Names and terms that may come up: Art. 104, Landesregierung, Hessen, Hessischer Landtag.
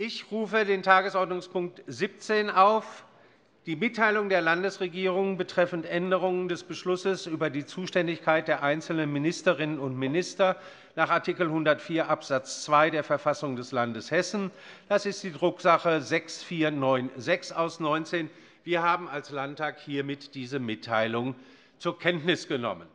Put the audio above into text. Ich rufe den Tagesordnungspunkt 17 auf, die Mitteilung der Landesregierung betreffend Änderungen des Beschlusses über die Zuständigkeit der einzelnen Ministerinnen und Minister nach Art. 104 Abs. 2 der Verfassung des Landes Hessen. Das ist die Drucksache 6496/19. Wir haben als Landtag hiermit diese Mitteilung zur Kenntnis genommen.